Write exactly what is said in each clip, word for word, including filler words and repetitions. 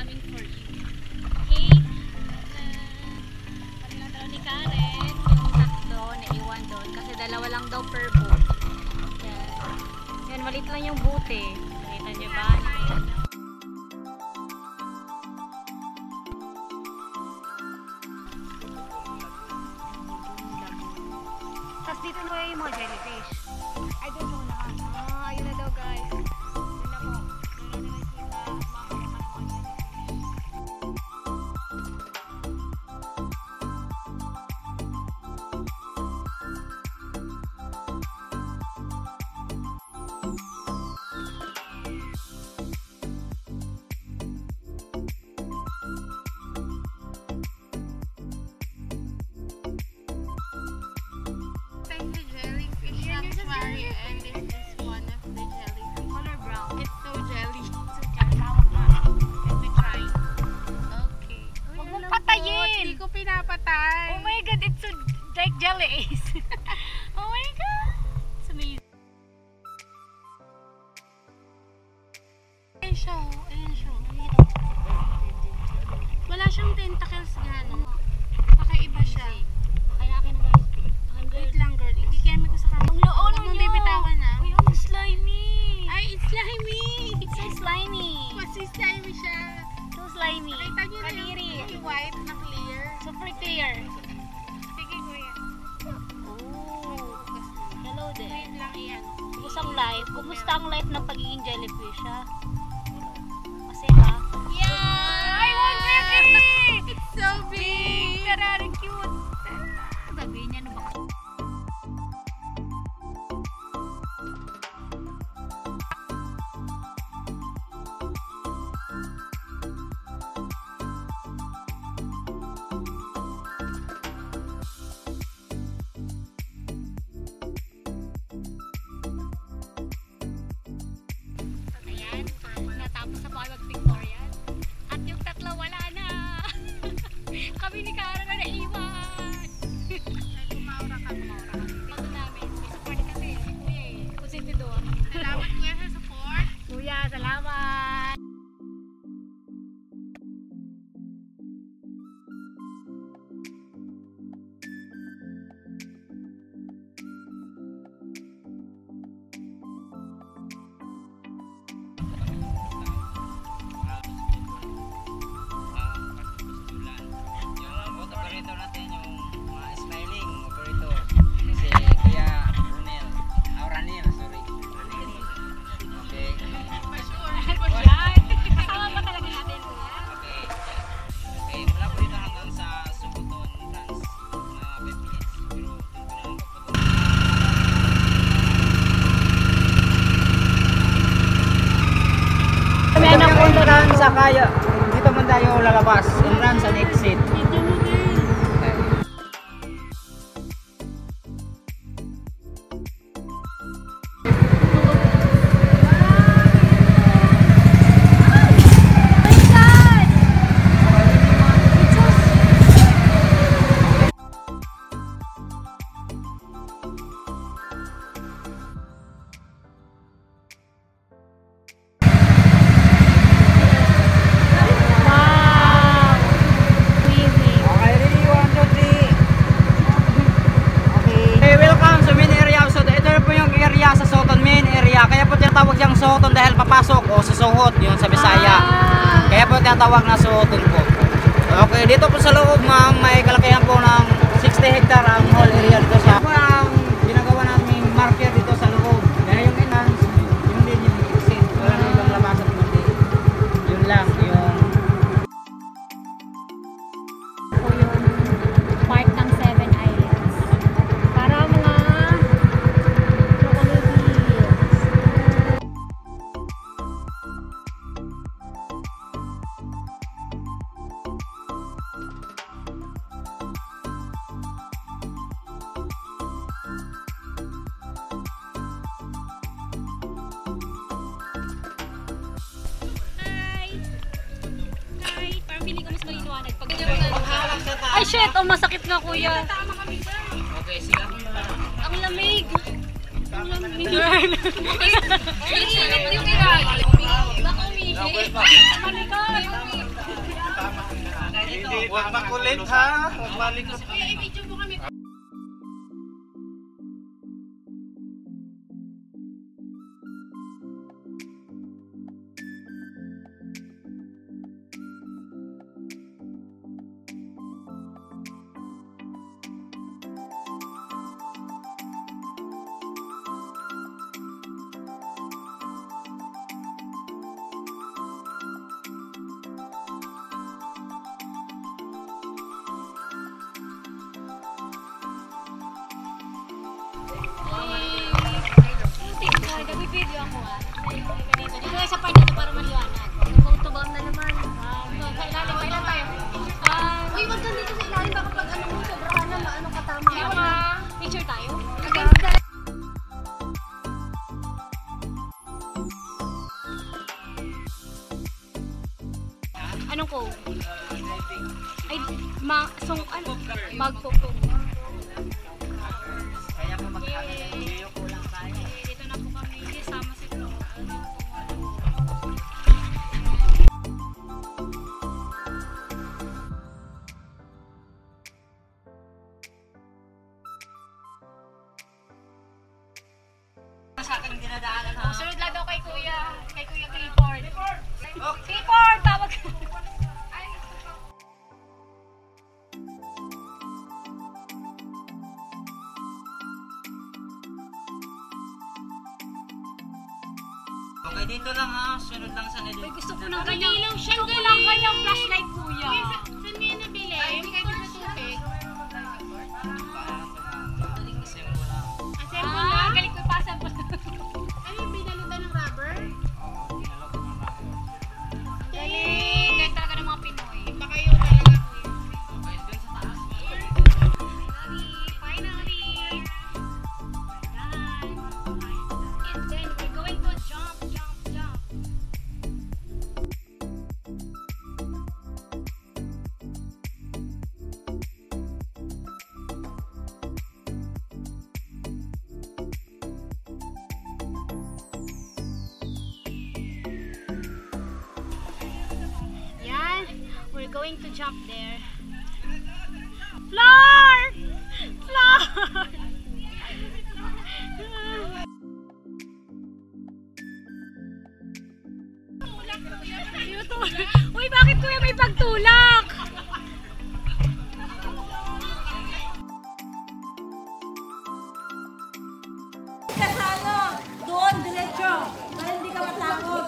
coming for you. Cake na kami na daw ni Karen, yung sakto na iwan doon kasi dalawa lang daw per boat. Yan. Yan, malit lang yung bote. Nakita niyo ba? Tapos dito na yung mga jellyfish. I don't know na. Ah, yun na daw guys. Wala siyang tentacles gano'n. Pakaiba siya. Kaya akin na guys. Wait lang girl. Hindi kaya may kasakang. Ang loon nyo. Ang bibitawan na. Uy, ang slimy. Ay, it's slimy. It's so slimy. Mas slimy siya. So slimy. Nakita nyo na yung white na clear. Super clear. Sige kuya. Oh. Hello there. Wait lang yan. Isang life. Kumusta ang life ng pagiging jellyfish ha? Kami ni Karen na naiwan. Kumaura ka, kumaura ka. Ito namin, may support kasi si Kuya eh. Kusinti doon. Salamat Kuya sa support. Kuya, salamat. Kaya dito man tayo lalabas, entrance and exit. Sohoton dahil papasok o sa Sohot yun sa Bisaya. Ah. Kaya po tinatawag na Sohoton Cove. Okay, dito po sa loob ma'am, may kalakihan po ng sixty hectare ang whole area dito sa. Ito ang ginagawa namin marker dito sa loob. Kaya yung enhance, yun din yung exit. Wala na ibang labas at kundi. Yun lang, yung po yung park ng Seven Islands. Para mga ay shit, oh masakit nga kuya. Okay, sige. Ang lamig. Ang lamig. Ay, sinip yung kaya. Baka umihi. Malikot. Huwag makulit ha, huwag malikot. I-video mo kami. Video ako ah. Ganito. Dito tayo sa part nito para maliwanag. Kung tubang na naman. Ah, sa ilalim. Kailan tayo? Ah, uy, wag kang dito sa ilalim. Baka pag ano mo, sobrahan na maano katama. Kaya ma, picture tayo. Okay. Anong cove? Ay, ma, so, ano? Mag-cove. Kaya ka mag-cove. Sunod lang daw kay Kuya, kay Kuya Clifford. Clifford, tawag ka. Okay, dito lang ha. Sunod lang sa nilip. Gusto ko ng kanyang flashlight, Kuya. Saan mo yung nabili? Ay, hindi kayo nasutik. Assemble na. Galing ko ipa-assemble na. We're going to jump there. Floor! Floor! Uy, bakit kuya may pagtulak? Kasano? Doon, diretso. Para hindi ka matakot.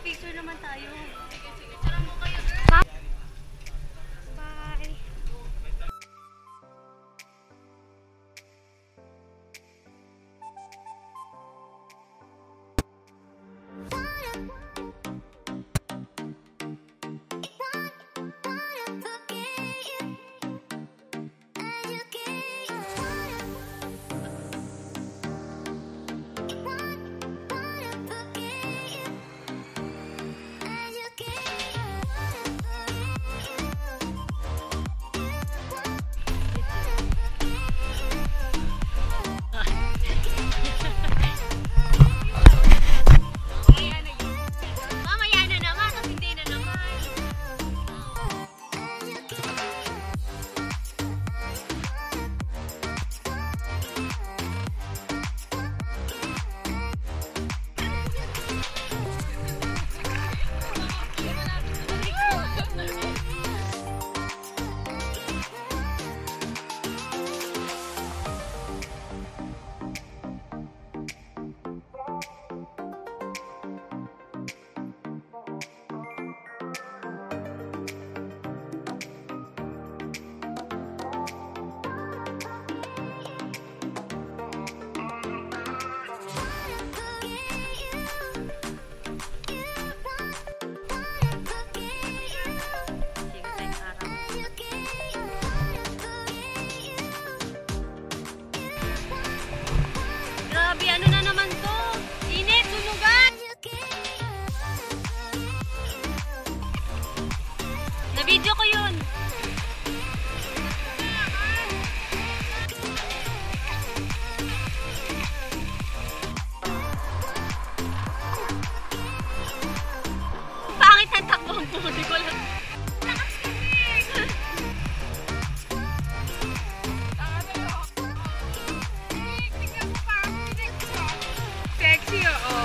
Picture naman tayo. Sige, sige. Tara mo kayo, girl. Bye. Video ko yun. Pangit ang takbong ko. Hindi ko alam. Sexy, oo.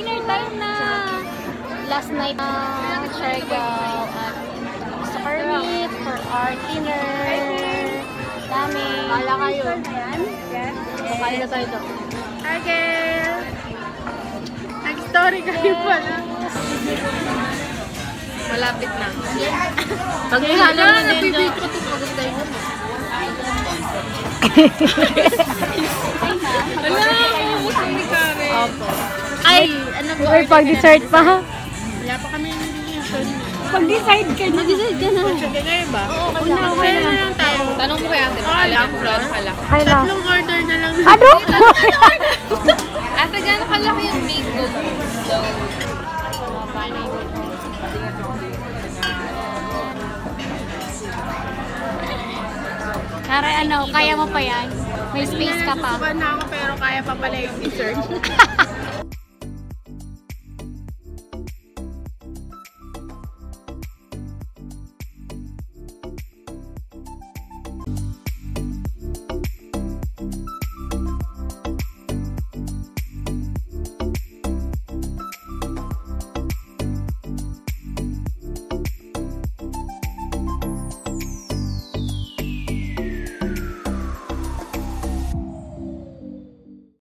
Dinner time na! Last night na uh, Siargao at sa Kermit for our dinner. Dami. Kala kayo. Ayan. Kala na tayo doon. Okay. Nag-story kayo pala. Malapit na. Pag nilala na din doon. Wala! Musang ni Karen. Opo. Ay, ano ba? Or pag-decide pa? Wala pa kami yung decision. Pag-decide ka na. Mag-decide ka na. Pag-decide ka na ba? Oo, kasi nakapaya na lang tayo. Tanong ko kaya atin. Kala ang vlog pala. Tatlong order na lang. Ano? Ate, gano'n pala ko yung make good. So, mabanay ko. Kare, ano? Kaya mo pa yan? May space ka pa. Suban na ako pero kaya pa pala yung dessert.